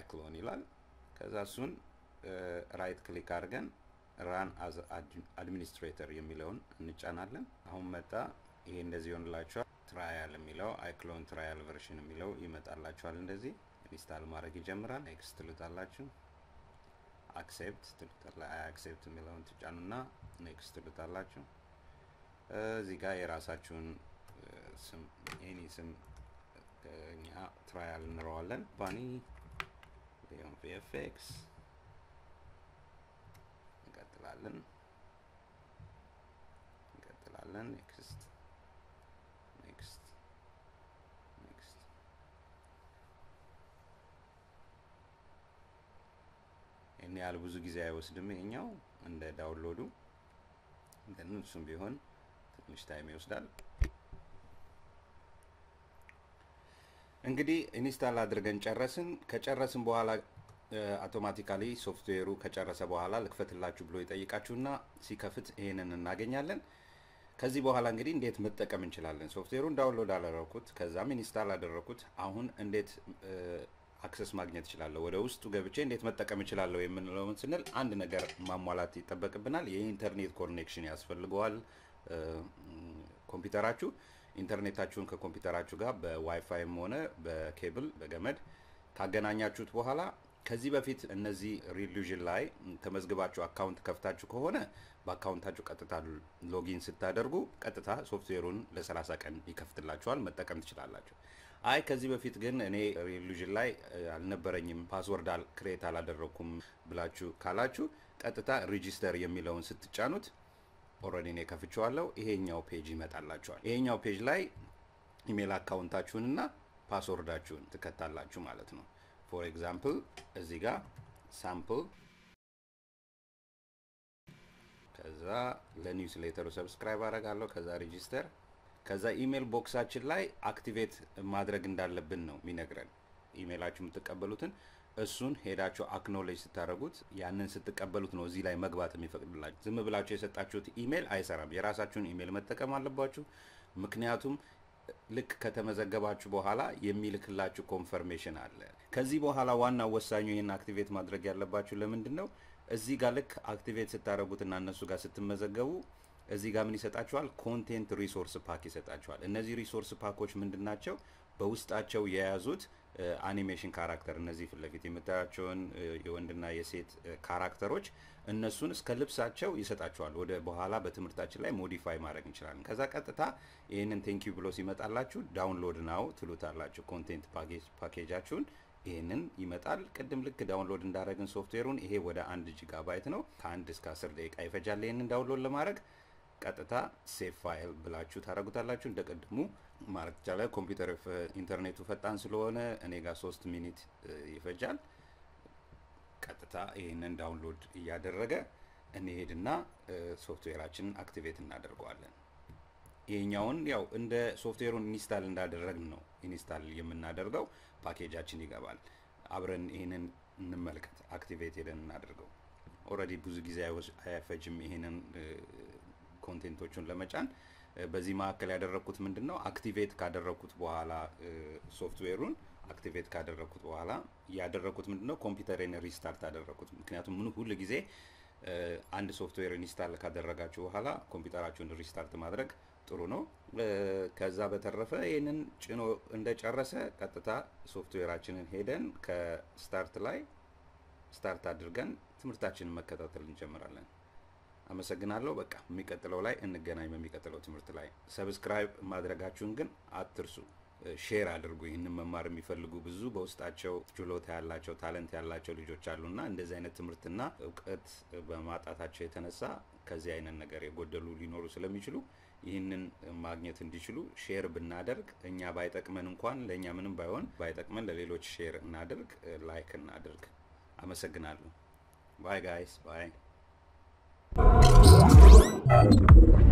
iClone ይላል ከዛ እሱን ራይት ክሊክ አድርገን run as administrator የሚለውን እንጫናለን አሁን መጣ ይሄ እንደዚህ ሆነላችሁ trial የሚለው iClone trial version የሚለው ይመጣላችኋል እንደዚህ ኢንስታል ማድረግ ይጀምራል next ትሉታላችሁ accept ትሉታላችሁ accept የሚለውን ትጫኑና next ትሉታላችሁ እዚህ ጋር የራሳችሁን ስም any ስም እኛ trial እንለዋለን bunny ሊሆን VFX እንቀጥላለን next እኔ ያለ ብዙ ጊዜ አይወስድም እኛው እንደ ዳውንሎዱ ግን እሱም ቢሆን ትንሽ ታይም ይወስዳል እንግዲህ ኢንስታል አድርገን ጨረስን ከጨረስን በኋላ አውቶማቲካሊ ሶፍትዌሩ ከጨረሰ በኋላ ልክፈትላችሁ ብሎ ይጠይቃችሁና ሲከፍት ይሄንን እናገኛለን ከዚህ በኋላ እንግዲህ እንዴት መጠቀም እንችላለን ሶፍትዌሩን ዳውንሎድ አደረኩት ከዛም ኢንስታል አደረኩት አሁን እንዴት አክሰስ ማግኘት ይችላል ወደ ውስጡ ገብቼ እንዴት መጠቀም ይችላል የምንለውን ስንል አንድ ነገር ማሟላት ይተበቅብናል የኢንተርኔት ኮኔክሽን ያስፈልጋል ኮምፒውተራችሁ ኢንተርኔታችሁን ከኮምፒውተራችሁ ጋር በዋይፋይም ሆነ በኬብል በገመድ ታገናኛችሁት በኋላ ከዚህ በፊት እነዚህ ሪሉዥን ላይ ተመዝግባችሁ አካውንት ከፍታችሁ ከሆነ በአካውንታችሁ ቀጥታ ሎጊን ስታደርጉ ቀጥታ ሶፍትዌሩን ለ30 ቀን ይከፍትላችኋል መጠቀም ትችላላችሁ አይ ከዚህ በፊት ግን እኔ ሪሉዥን ላይ አልነበረኝም ፓስወርድ ክሬት አላደረኩም ብላችሁ ካላችሁ ቀጥታ ሬጂስተር የሚለውን ስትጫኑት ኦሬዲ እኔ ከፍቻለሁ ይሄኛው ፔጅ ይመጣላችኋል ይሄኛው ፔጅ ላይ ኢሜል አካውንታችሁንና ፓስወርዳችሁን ትከታላችሁ ማለት ነው for example እዚህ ጋር sample ከዛ ለኒውስሌተሩ ሰብስክራይብ አደርጋለሁ ከዛ ሬጂስተር ከዛ ኢሜል ቦክሳችን ላይ አክቲቬት ማድረግ እንዳለብን ነው የሚነግረን ኢሜላችሁን ተቀበሉትን እሱን ሄዳችሁ አክኖሌጅ ስታደርጉት ያንን ስትቀበሉት ነው እዚህ ላይ መግባት የሚፈቅድላችሁ ዝም ብላችሁ የሰጣችሁት ኢሜል አይሰራም የራሳችሁን ኢሜል መጠቀም አለባችሁ ምክንያቱም ልክ ከተመዘገባችሁ በኋላ የሚልክላችሁ ኮንፈርሜሽን አለ ከዚህ በኋላ ዋና ወሳኙ ይሄን አክቲቬት ማድረግ ያለባችሁ ለምንድነው እዚህ ጋር ልክ አክቲቬት ስታደርጉትና እነሱ ጋር ስትመዘገቡ እዚህ ጋር ምን ይሰጣችኋል ኮንቴንት ሪሶርስ ፓክ ይሰጣችኋል እነዚህ ሪሶርስ ፓኮች ምንድናቸው በውስጣቸው የያዙት አኒሜሽን ካራክተር እነዚህ ፍለፊት የምታያቸውን የወንድና የሴት ካራክተሮች እነሱን እስከ ልብሳቸው ይሰጣቸዋል ወደ በኋላ በትምርታችን ላይ ሞዲፋይ ማድረግ እንችላለን ከዛ ቀጥታ ይሄንን ቴንክ ዩ ብሎ ሲመጣላችሁ ዳውንሎድ ናው ትሉታላችሁ ኮንቴንት ፓኬጃችሁን ይሄንን ይመጣል ቀደም ልክ ዳውንሎድ እንዳደረግን ሶፍትዌሩን ይሄ ወደ 1 ጊጋባይት ነው ከ1 እስከ 10 ደቂቃ ይፈጃል ይሄንን ዳውንሎድ ለማድረግ ቀጥታ ሴቭ ፋይል ብላችሁ ታረጉታላችሁ እንደቀድሙ ማለት ይችላል ኮምፒውተር ኢንተርኔቱ ፈጣን ስለሆነ እኔ ጋር 3 ሚኒት ይፈጃል ቀጥታ ይሄንን ዳውንሎድ ያደረገ እንሄድና ሶፍትዌራችንን አክቲቬት እናደርጋለን ይሄኛውን ያው እንደ ሶፍትዌሩን ኢንስታል እንዳደረግን ነው ኢንስታል የምናደርገው ፓኬጃችን ይገባል አብረን ይሄንን እንመልከት አክቲቬት እናደርገው ኦሬዲ ብዙ ጊዜ አይፈጅም ይሄንን ኮንቴንቶቹን ለመጫን በዚህ ማከለ ያደረኩት ምንድነው አክቲቬት ካደረኩት በኋላ ሶፍትዌሩን አክቲቬት ካደረኩት በኋላ ያደረኩት ምንድነው ኮምፒውተሬን ሪስታርት አደረኩት ምክንያቱም ምን ሁሉ ጊዜ አንድ ሶፍትዌር ኢንስታል ካደረጋችሁ በኋላ ኮምፒውተራችሁን ሪስታርት ማድረግ ጥሩ ነው ከዛ በተረፈ ይሄንን ጭኖ እንደጨረሰ ቀጥታ ሶፍትዌራችንን ሄደን ከስታርት ላይ ስታርት አድርገን ትምርታችንን መከታተል እንጀምራለን አመሰግናለሁ በቃ የሚቀጥለው ላይ እንገናኝ በሚቀጥለው ትምህርት ላይ ሰብስክራይብ ማድረጋችሁን ግን አትርሱ ሼር አድርጉ ይሄንን መማር የሚፈልጉ ብዙ በውስጣቸው ችሎታ ያላቸው ታለንት ያላቸው ልጆች አሉና እንደዚህ አይነት ትምህርትና ዕውቀት በማጣታቸው የተነሳ ከዚህ አይነት ነገር የጎደሉ ሊኖሩ ስለሚችሉ ይሄንን ማግኘት እንዲችሉ ሼር ብናደርግ እኛ ባይጠቅመን እንኳን ለኛ ምንም ባይሆን ባይጠቅመን ለሌሎች ሼር እናደርግ ላይክ እናደርግ አመሰግናለሁ ባይ ጋይስ ባይ Thank you.